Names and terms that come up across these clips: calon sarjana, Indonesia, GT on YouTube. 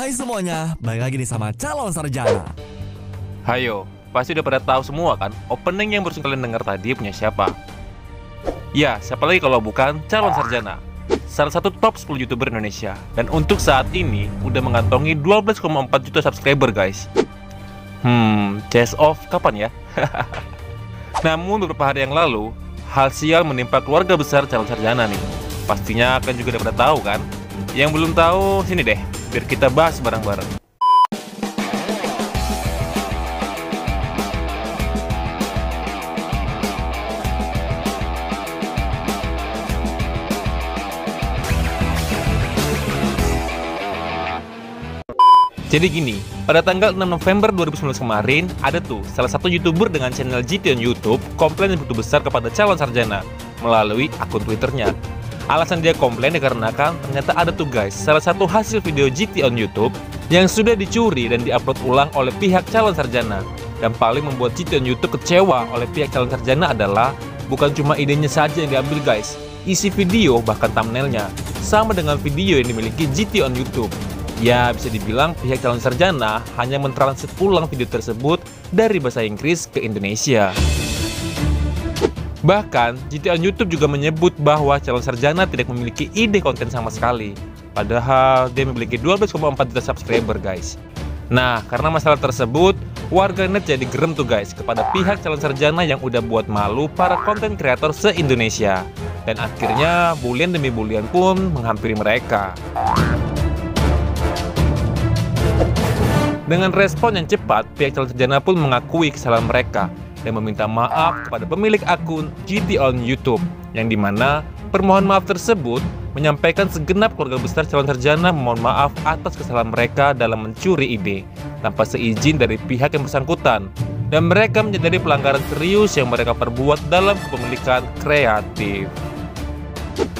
Hai semuanya, balik lagi nih sama Calon Sarjana. Hayo, pasti udah pada tahu semua kan opening yang baru kalian dengar tadi punya siapa? Ya, siapa lagi kalau bukan Calon Sarjana, salah satu top 10 YouTuber Indonesia. Dan untuk saat ini udah mengantongi 12,4 juta subscriber guys. Chase off kapan ya? Namun beberapa hari yang lalu, hal sial menimpa keluarga besar Calon Sarjana nih. Pastinya kalian juga udah pada tahu kan? Yang belum tahu, sini deh, biar kita bahas bareng-bareng. Jadi gini, pada tanggal 6 November 2019 kemarin, ada tuh salah satu YouTuber dengan channel GT on YouTube komplain yang begitu besar kepada Calon Sarjana melalui akun Twitternya. Alasan dia komplain dikarenakan ternyata ada tuh guys salah satu hasil video GT on YouTube yang sudah dicuri dan diupload ulang oleh pihak Calon Sarjana. Dan paling membuat GT on YouTube kecewa oleh pihak Calon Sarjana adalah bukan cuma idenya saja yang diambil guys, isi video bahkan thumbnailnya sama dengan video yang dimiliki GT on YouTube. Ya bisa dibilang pihak Calon Sarjana hanya mentransit ulang video tersebut dari bahasa Inggris ke Indonesia. Bahkan, GT on YouTube juga menyebut bahwa Calon Sarjana tidak memiliki ide konten sama sekali. Padahal, dia memiliki 12,4 juta subscriber, guys. Nah, karena masalah tersebut, warganet jadi gerem tuh, guys, kepada pihak Calon Sarjana yang udah buat malu para konten kreator se-Indonesia. Dan akhirnya, bulian demi bulian pun menghampiri mereka. Dengan respon yang cepat, pihak Calon Sarjana pun mengakui kesalahan mereka dan meminta maaf kepada pemilik akun GT on YouTube, yang dimana permohonan maaf tersebut menyampaikan segenap keluarga besar Calon Sarjana memohon maaf atas kesalahan mereka dalam mencuri ide tanpa seizin dari pihak yang bersangkutan, dan mereka menyadari pelanggaran serius yang mereka perbuat dalam kepemilikan kreatif.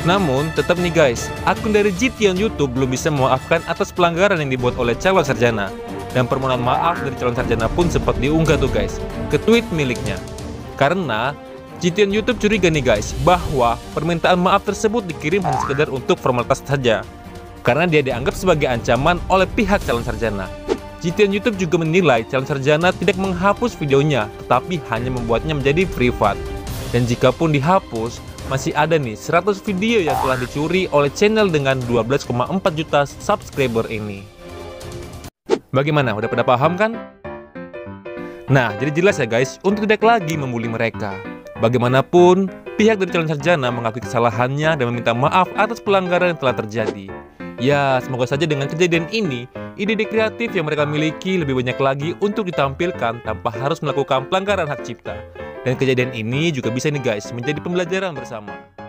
Namun tetap nih guys, akun dari GT on YouTube belum bisa memaafkan atas pelanggaran yang dibuat oleh Calon Sarjana. Dan permohonan maaf dari Calon Sarjana pun sempat diunggah tuh guys ke tweet miliknya. Karena GT on YouTube curiga nih guys bahwa permintaan maaf tersebut dikirim hanya sekedar untuk formalitas saja, karena dia dianggap sebagai ancaman oleh pihak Calon Sarjana. GT on YouTube juga menilai Calon Sarjana tidak menghapus videonya, tetapi hanya membuatnya menjadi privat. Dan jikapun dihapus, masih ada nih 100 video yang telah dicuri oleh channel dengan 12,4 juta subscriber ini. Bagaimana? Udah pada paham kan? Nah, jadi jelas ya guys, untuk tidak lagi membuli mereka. Bagaimanapun, pihak dari Calon Sarjana mengakui kesalahannya dan meminta maaf atas pelanggaran yang telah terjadi. Ya, semoga saja dengan kejadian ini, ide-ide kreatif yang mereka miliki lebih banyak lagi untuk ditampilkan tanpa harus melakukan pelanggaran hak cipta. Dan kejadian ini juga bisa nih guys, menjadi pembelajaran bersama.